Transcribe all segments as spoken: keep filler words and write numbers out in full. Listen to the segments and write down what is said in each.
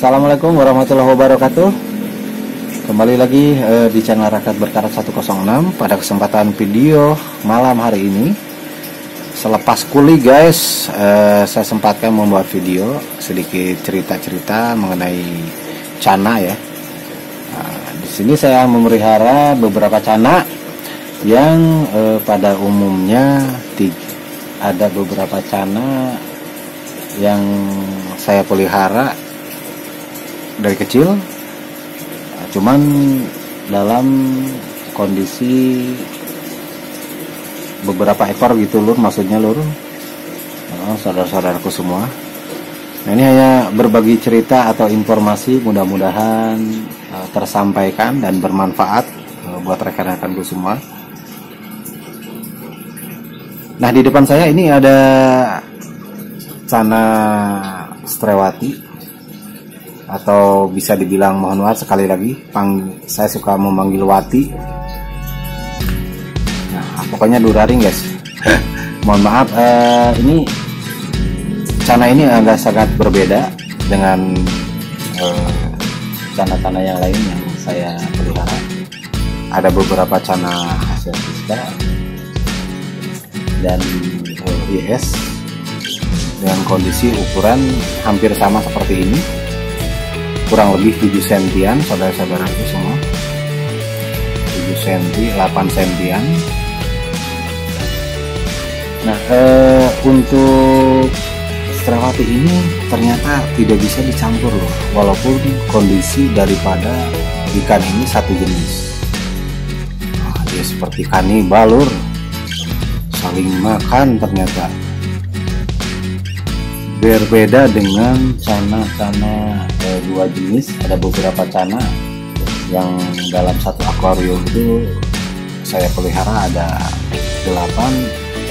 Assalamualaikum warahmatullahi wabarakatuh. Kembali lagi eh, di channel Rakyat Berkarat seratus enam. Pada kesempatan video malam hari ini, selepas kuli guys, eh, saya sempatkan membuat video sedikit cerita-cerita mengenai channa ya. Nah, di sini saya memelihara beberapa channa yang eh, pada umumnya ada beberapa channa yang saya pelihara dari kecil, cuman dalam kondisi beberapa ekor gitu lur, maksudnya lur, nah, saudara-saudaraku semua. Nah, ini hanya berbagi cerita atau informasi, mudah-mudahan uh, tersampaikan dan bermanfaat uh, buat rekan-rekanku semua. Nah, di depan saya ini ada Channa stewartii, atau bisa dibilang, mohon maaf sekali lagi, pang, saya suka memanggil Wati. Nah, pokoknya duraring guys. Mohon maaf, eh, ini channa ini agak sangat berbeda dengan channa-channa eh, yang lain yang saya pelihara. Ada beberapa channa asiatica dan I S dengan kondisi ukuran hampir sama seperti ini, kurang lebih tujuh sentian saudara-saudaraku semua, tujuh senti, delapan sentian. Nah, eh, untuk stewartii ini ternyata tidak bisa dicampur loh, walaupun kondisi daripada ikan ini satu jenis. Nah, dia seperti kanibal lur, saling makan ternyata. Berbeda dengan channa-channa eh, dua jenis, ada beberapa channa yang dalam satu akuarium itu saya pelihara ada delapan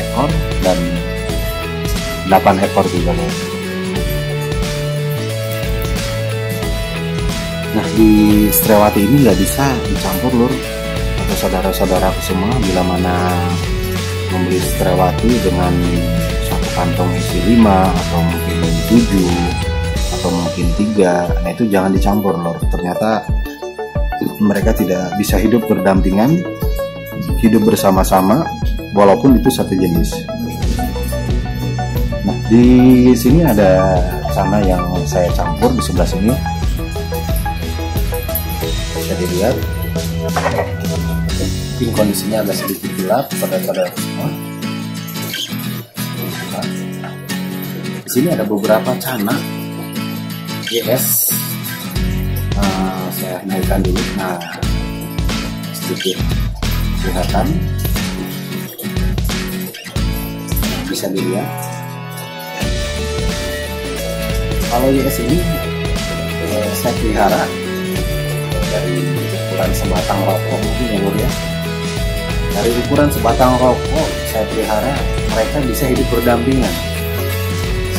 ekor dan delapan ekor juga. Nah, di stewartii ini nggak bisa dicampur lur, atau saudara-saudaraku semua, bila mana membeli stewartii dengan kantong isi lima atau mungkin tujuh atau mungkin tiga, nah itu jangan dicampur lor. Ternyata mereka tidak bisa hidup berdampingan, hidup bersama-sama walaupun itu satu jenis. Nah, di sini ada channa yang saya campur di sebelah sini, bisa dilihat mungkin kondisinya agak sedikit gelap saudara-saudara semua. Di sini ada beberapa channa Y S, uh, saya naikkan dulu, nah sedikit kelihatan, bisa dilihat. Kalau Y S ini uh, saya pelihara dari ukuran sebatang rokok ini ya, dari ukuran sebatang rokok saya pelihara, mereka bisa hidup berdampingan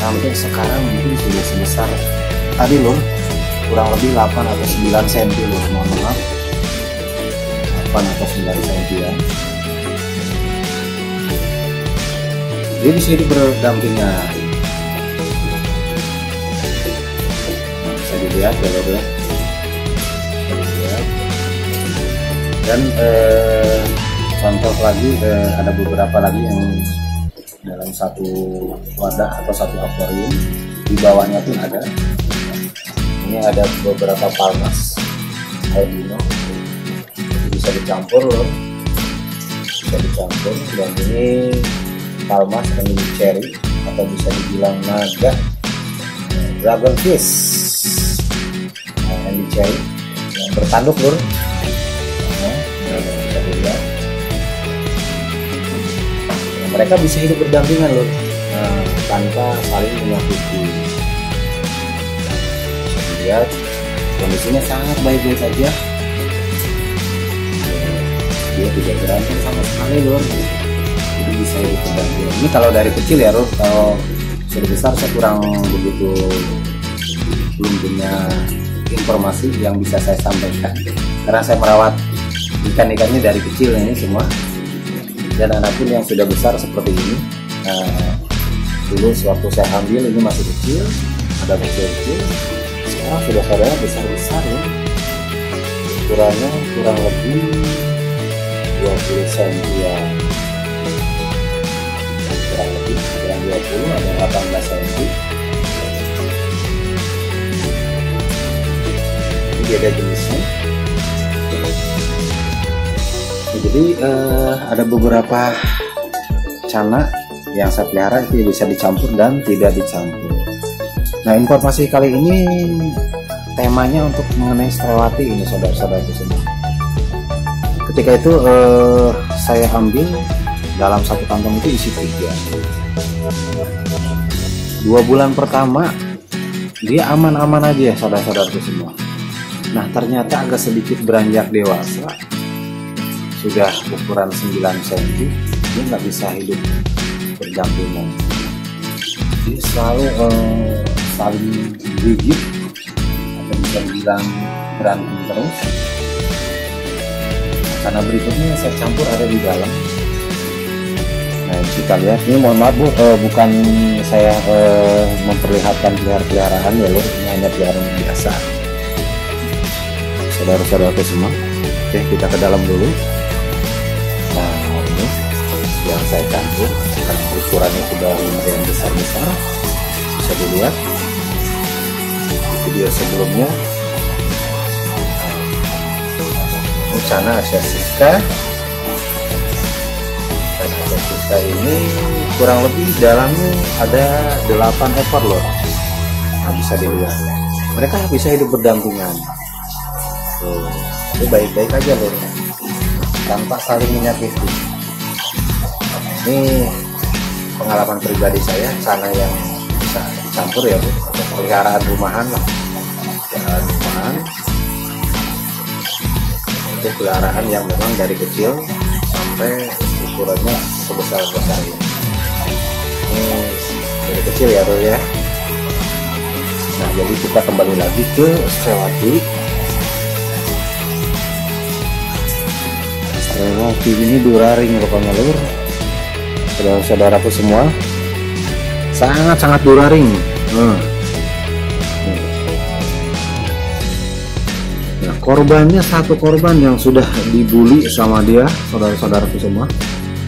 sampai sekarang mungkin sudah sebesar tadi loh, kurang lebih delapan atau sembilan sentimeter loh, mohon maaf, delapan atau sembilan sentimeter ya. Dia bisa hidup berdampingan, nah, bisa dilihat ya loh ya, dan eh, contoh lagi eh, ada beberapa lagi yang dalam satu wadah atau satu akuarium, di bawahnya pun ada. Ini ada beberapa palmas albino, bisa dicampur loh, bisa dicampur. Dan ini palmas ini cherry atau bisa dibilang naga dragonfish, ini cherry yang bertanduk lur. Mereka bisa hidup berdampingan loh, nah, tanpa saling menyakiti. Bisa lihat kondisinya sangat baik-baik saja. Dia tidak berantem sama sekali loh, jadi bisa hidup berdampingan. Ini kalau dari kecil ya loh, kalau sudah besar saya kurang begitu, belum punya informasi yang bisa saya sampaikan, karena saya merawat ikan-ikannya dari kecil ini semua. Dan anak pun yang sudah besar seperti ini, nah, dulu sewaktu saya ambil ini masih kecil, ada kecil-kecil, ya, sudah sadarnya besar-besar ya, ukurannya kurang lebih dua puluh sentimeter ya, kurang lebih kurang dua puluh ada delapan belas sentimeter. Ini ada jenisnya. Jadi eh, ada beberapa channa yang saya pelihara itu bisa dicampur dan tidak dicampur. Nah, informasi kali ini temanya untuk mengenai stewartii ini, saudara-saudaraku semua. Ketika itu eh, saya ambil dalam satu kantong itu isi tiga. Dua bulan pertama dia aman-aman aja, saudara-saudaraku semua. Nah, ternyata agak sedikit beranjak dewasa, sudah ukuran sembilan sentimeter, dia nggak bisa hidup berdampingan. Dia selalu eh, saling gigit, atau bisa bilang berantem terus. Karena berikutnya saya campur ada di dalam. Nah, kita lihat ini, mohon maaf bu, eh, bukan saya eh, memperlihatkan pelihara-peliharaan ya lho, ini hanya peliharaan biasa, saudara-saudaraku semua. Oke, kita ke dalam dulu. Nah, ini yang saya campur karena ukurannya sudah lumayan besar-besar, bisa dilihat di video sebelumnya. Channa asiatica asiatica ini kurang lebih dalamnya ada delapan ekor loh. Nah, bisa dilihat mereka bisa hidup berdampingan. Tuh, itu baik-baik aja loh, tanpa saling menyakiti. Ini pengalaman pribadi saya, channa yang bisa campur ya bu, peliharaan rumahan lah, peliharaan rumahan. Itu peliharaan yang memang dari kecil sampai ukurannya sebesar-besarnya. Ini dari kecil ya tuh ya. Nah, jadi kita kembali lagi ke stewartii. Stewartii ini duraring rupanya lur, saudara-saudaraku semua, sangat-sangat duraring. Hmm. Korbannya satu korban yang sudah dibully sama dia, saudara-saudaraku semua.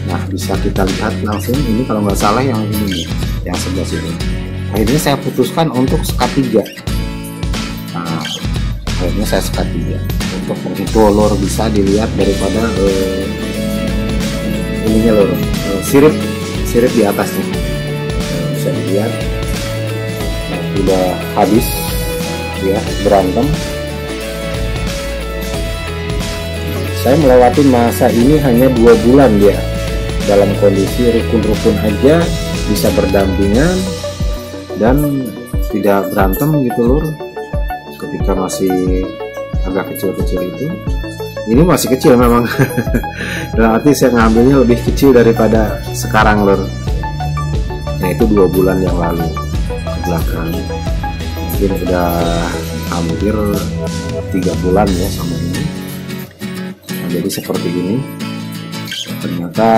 Nah, bisa kita lihat langsung ini kalau nggak salah yang ini, yang sebelah sini. Akhirnya saya putuskan untuk sekat tiga. Nah, akhirnya saya sekat tiga untuk itu lor, bisa dilihat daripada eh, ininya lor, eh, sirip sirip di atasnya. Nah, bisa dilihat sudah habis ya berantem. Saya melewati masa ini hanya dua bulan dia, dalam kondisi rukun-rukun aja, bisa berdampingan dan tidak berantem gitu lur. Ketika masih agak kecil-kecil itu, ini masih kecil memang. Dalam arti saya ngambilnya lebih kecil daripada sekarang lur. Nah, itu dua bulan yang lalu ke belakang, mungkin udah hampir tiga bulan ya sama ini. Jadi seperti ini, ternyata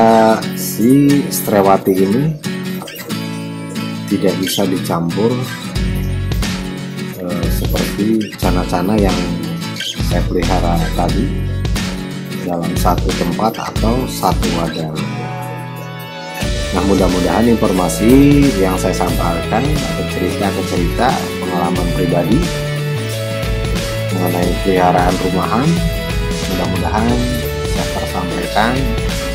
si stewartii ini tidak bisa dicampur e, seperti channa-channa yang saya pelihara tadi dalam satu tempat atau satu wadah. Nah, mudah-mudahan informasi yang saya sampaikan atau cerita-cerita pengalaman pribadi mengenai peliharaan rumahan, mudah-mudahan saya tersampaikan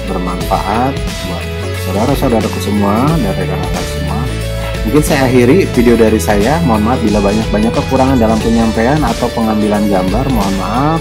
bermanfaat buat saudara-saudaraku semua dan rekan-rekan semua. Mungkin saya akhiri video dari saya. Mohon maaf bila banyak-banyak kekurangan dalam penyampaian atau pengambilan gambar. Mohon maaf.